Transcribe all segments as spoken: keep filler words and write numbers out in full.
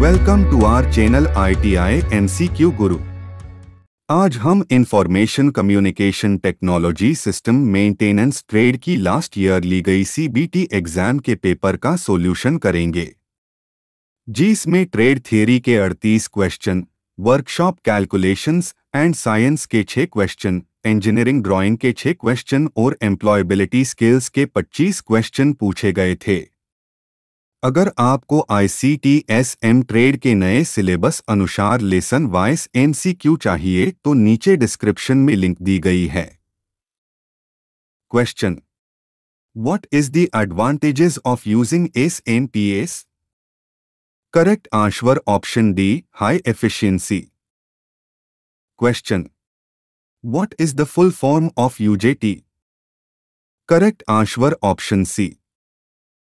Welcome to our channel I T I MCQ Guru. आज हम information communication technology system maintenance trade की last year ली गई C B T exam के paper का सॉल्यूशन करेंगे, जिसमें ट्रेड थ्योरी के अड़तीस question, workshop calculations and science के छह क्वेश्चन, इंजीनियरिंग ड्राइंग के छह क्वेश्चन और एम्प्लॉयबिलिटी स्किल्स के पच्चीस क्वेश्चन पूछे गए थे। अगर आपको I C T S M trade के नए सिलेबस अनुसार लेसन वाइज एमसीक्यू चाहिए तो नीचे डिस्क्रिप्शन में लिंक दी गई है। Question, what is the advantages of using S N P S? Correct answer option D, high efficiency. Question, what is the full form of U J T? Correct answer option C,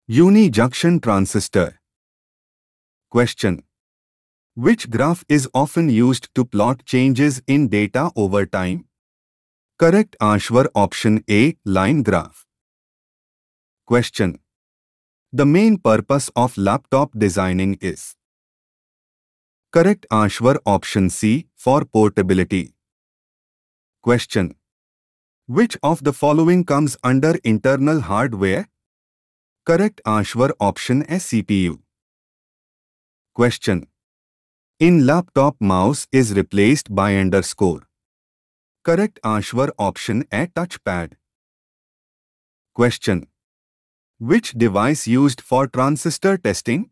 unijunction transistor. Question. Which graph is often used to plot changes in data over time? Correct answer option A, line graph. Question. The main purpose of laptop designing is? Correct answer option C, for portability. Question. Which of the following comes under internal hardware? Correct answer option A, C P U. Question. In laptop, mouse is replaced by underscore. Correct answer option A, touchpad. Question. Which device used for transistor testing?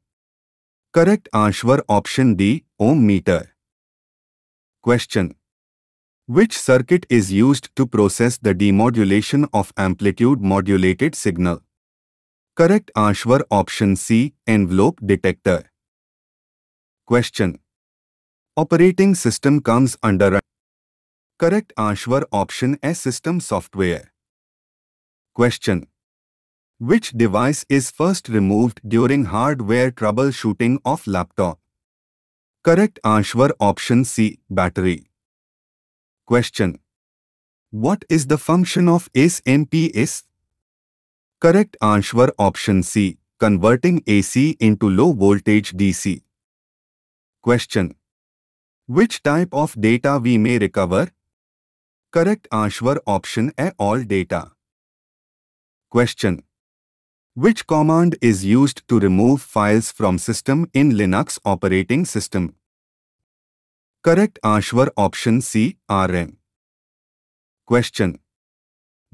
Correct answer option D, ohm meter. Question. Which circuit is used to process the demodulation of amplitude modulated signal? Correct answer option C, envelope detector. Question. Operating system comes under? Correct answer option A, system software. Question. Which device is first removed during hardware troubleshooting of laptop? Correct answer option C, battery. Question. What is the function of S M P S? Correct answer option C, converting A C into low voltage D C. Question. Which type of data we may recover? Correct answer option A, all data. Question. Which command is used to remove files from system in Linux operating system? Correct answer option C, R M. Question.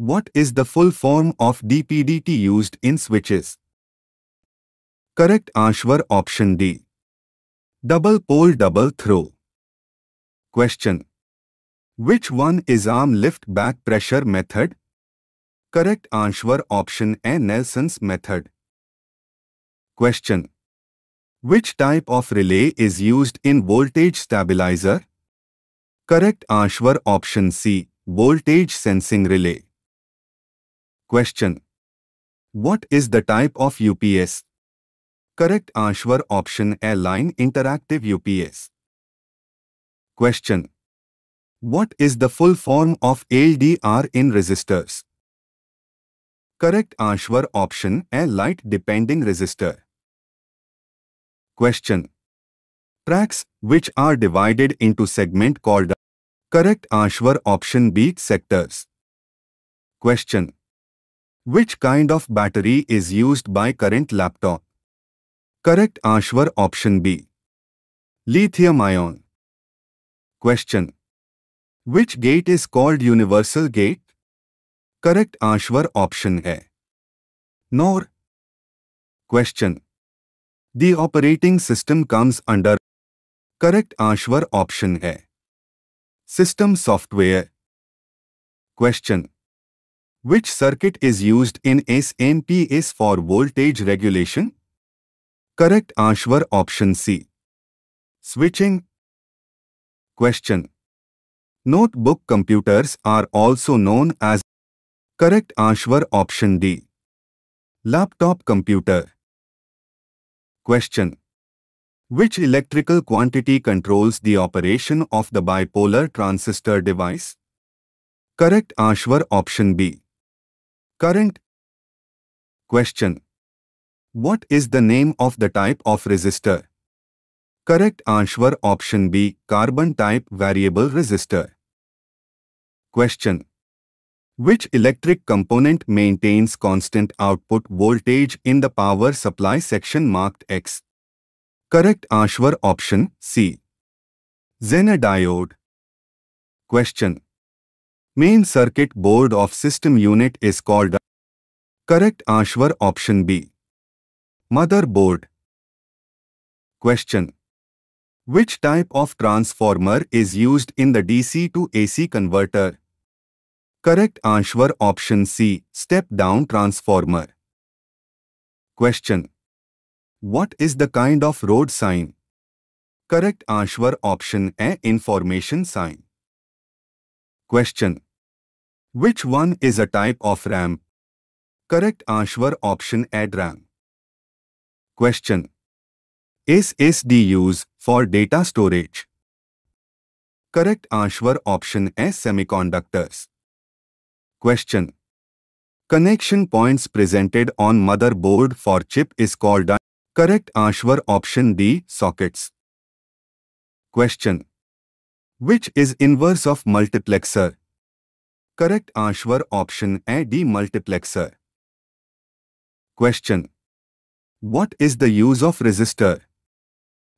What is the full form of D P D T used in switches? Correct answer option D, double pole double throw. Question. Which one is arm lift back pressure method? Correct answer option A, Nelson's method. Question. Which type of relay is used in voltage stabilizer? Correct answer option C, voltage sensing relay. Question. What is the type of U P S? Correct answer option A, line interactive U P S. Question. What is the full form of L D R in resistors? Correct answer option A, light depending resistor. Question. Tracks which are divided into segment called? Correct answer option B, sectors. Question. Which kind of battery is used by current laptop? Correct answer option B, lithium ion. Question. Which gate is called universal gate? Correct answer option A, Nor. Question. The operating system comes under? Correct answer option A, system software. Question. Which circuit is used in S M P S for voltage regulation? Correct answer option C, switching. Question. Notebook computers are also known as? Correct answer option D, laptop computer. Question. Which electrical quantity controls the operation of the bipolar transistor device? Correct answer option B, current. Question. What is the name of the type of resistor? Correct answer option B, carbon type variable resistor. Question. Which electric component maintains constant output voltage in the power supply section marked X? Correct answer option C, Zener diode. Question. Main circuit board of system unit is called a. Correct answer option B, motherboard. Question. Which type of transformer is used in the D C to A C converter? Correct answer option C, step-down transformer. Question. What is the kind of road sign? Correct answer option A, information sign. Question. Which one is a type of ramp? Correct answer option A, D RAM. Question. Is S S D used for data storage? Correct answer option A, semiconductors. Question. Connection points presented on motherboard for chip is called a. Correct answer option D, sockets. Question. Which is inverse of multiplexer? Correct answer option A, demultiplexer. Question. What is the use of resistor?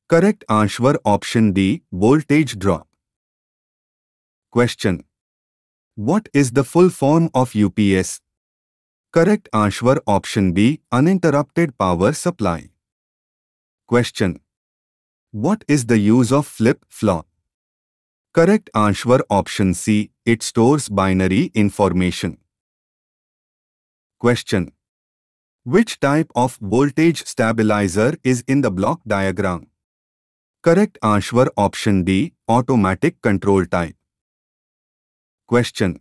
Correct answer option D, voltage drop. Question. What is the full form of U P S? Correct answer option B, uninterrupted power supply. Question. What is the use of flip-flop? Correct answer option C, it stores binary information. Question. Which type of voltage stabilizer is in the block diagram? Correct answer option D, automatic control type. Question.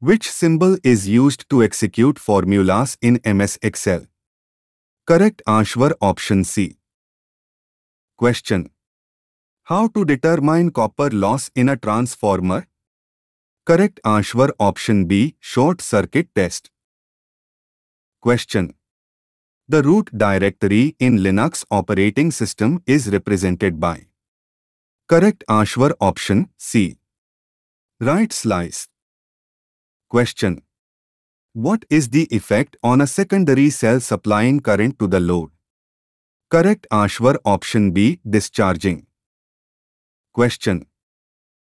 Which symbol is used to execute formulas in M S Excel? Correct answer option C. Question. How to determine copper loss in a transformer? Correct answer option B, short circuit test. Question. The root directory in Linux operating system is represented by. Correct answer option C, right slice. Question. What is the effect on a secondary cell supplying current to the load? Correct answer option B, discharging. Question.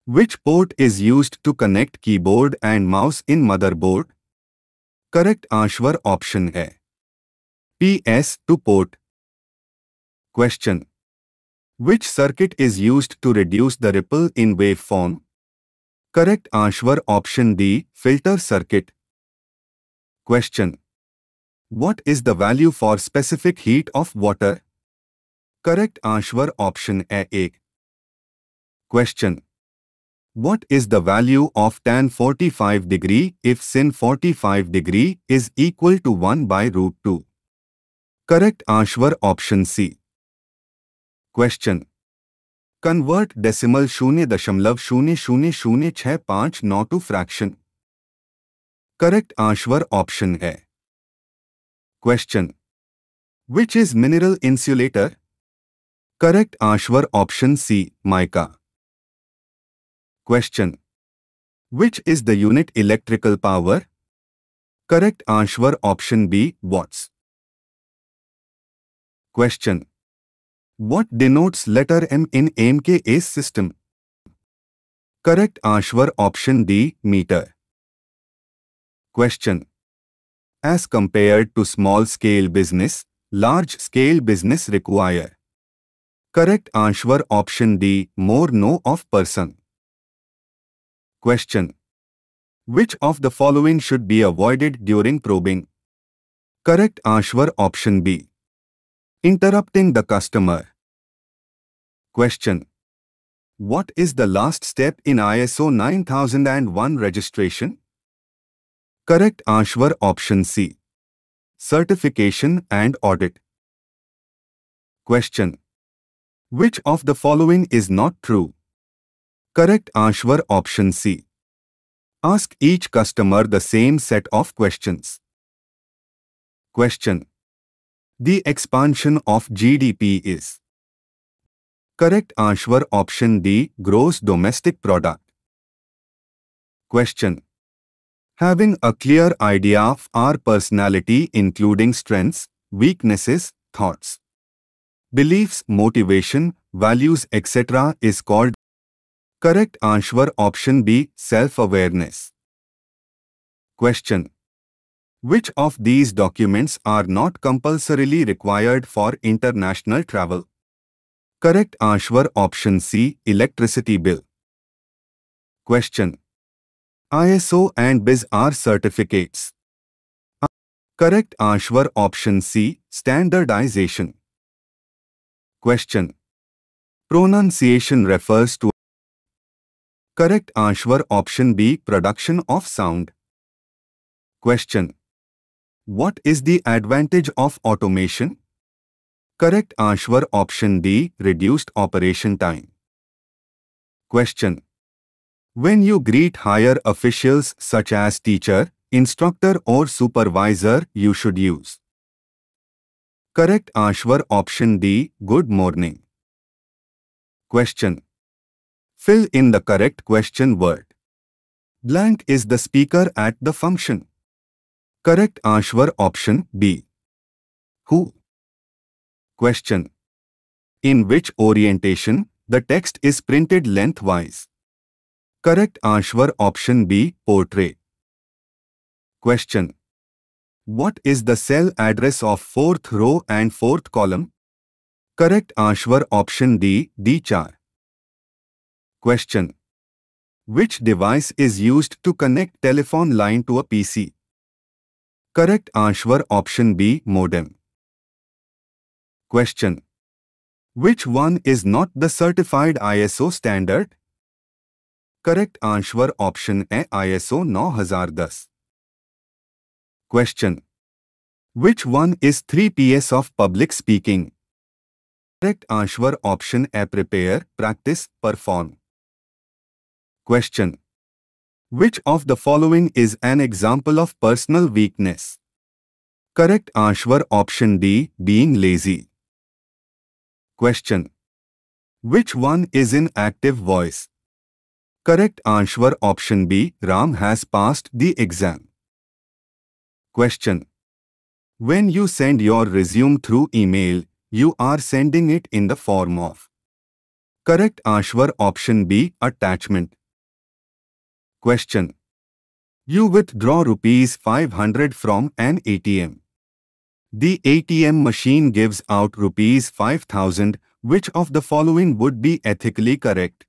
Which port is used to connect keyboard and mouse in motherboard? Correct answer option A, P S two port. Question. Which circuit is used to reduce the ripple in waveform? Correct answer option D, filter circuit. Question. What is the value for specific heat of water? Correct answer option A. Question. What is the value of tan forty-five degree if sin forty-five degree is equal to one by root two? Correct answer option C. Question. Convert decimal zero point zero zero zero zero six five nine to fraction. Correct answer option A. Question. Which is mineral insulator? Correct answer option C, mica. Question. Which is the unit electrical power? Correct answer option B, watts. Question. What denotes letter M in M K S system? Correct answer option D, meter. Question. As compared to small-scale business, large-scale business require. Correct answer option D, more know of person. Question. Which of the following should be avoided during probing? Correct answer option B, interrupting the customer. Question. What is the last step in I S O nine thousand one registration? Correct answer option C, certification and audit. Question. Which of the following is not true? Correct answer option C, ask each customer the same set of questions. Question. The expansion of G D P is. Correct answer option D, gross domestic product. Question. Having a clear idea of our personality including strengths, weaknesses, thoughts, beliefs, motivation, values, et cetera is called. Correct answer option B, self-awareness. Question. Which of these documents are not compulsorily required for international travel? Correct answer option C, electricity bill. Question. I S O and B I S are certificates. Correct answer option C, standardization. Question. Pronunciation refers to. Correct answer option B, production of sound. Question. What is the advantage of automation? Correct answer option D, reduced operation time. Question. When you greet higher officials such as teacher, instructor or supervisor, you should use. Correct answer option D, good morning. Question. Fill in the correct question word. Blank is the speaker at the function. Correct answer option B, who. Question. In which orientation the text is printed lengthwise? Correct answer option B, portrait. Question. What is the cell address of fourth row and fourth column? Correct answer option D, D four. Question. Which device is used to connect telephone line to a P C? Correct answer option B, modem. Question. Which one is not the certified I S O standard? Correct answer option A, I S O nine thousand ten. Question. Which one is three P's of public speaking? Correct answer option A, prepare, practice, perform. Question. Which of the following is an example of personal weakness? Correct answer option D, being lazy. Question. Which one is in active voice? Correct answer option B, Ram has passed the exam. Question. When you send your resume through email, you are sending it in the form of. Correct answer option B, attachment. Question. You withdraw rupees five hundred from an A T M. The A T M machine gives out rupees five thousand. Which of the following would be ethically correct?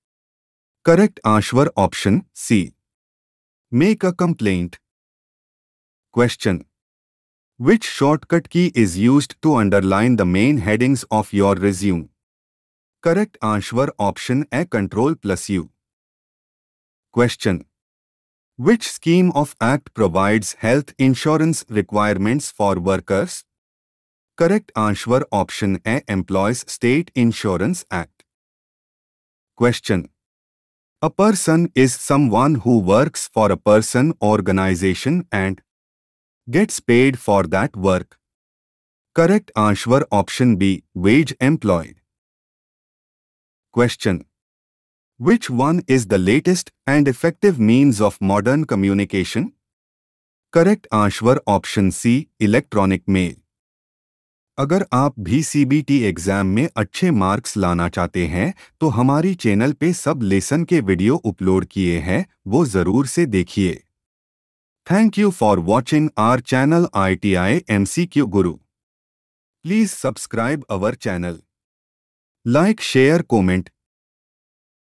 Correct answer option C, make a complaint. Question. Which shortcut key is used to underline the main headings of your resume? Correct answer option A, Control plus U. Question. Which scheme of Act provides health insurance requirements for workers? Correct answer option A, Employees State Insurance Act. Question. A person is someone who works for a person, organization and gets paid for that work. Correct answer option B, wage employed. Question. Which one is the latest and effective means of modern communication? Correct answer option C, Electronic Mail. अगर आप भी C B T exam में अच्छे marks लाना चाहते हैं तो हमारी चैनल पे सब लेसन के वीडियो अपलोड किए हैं, वो ज़रूर से देखिए। Thank you for watching our channel I T I M C Q Guru. Please subscribe our channel. Like share comment.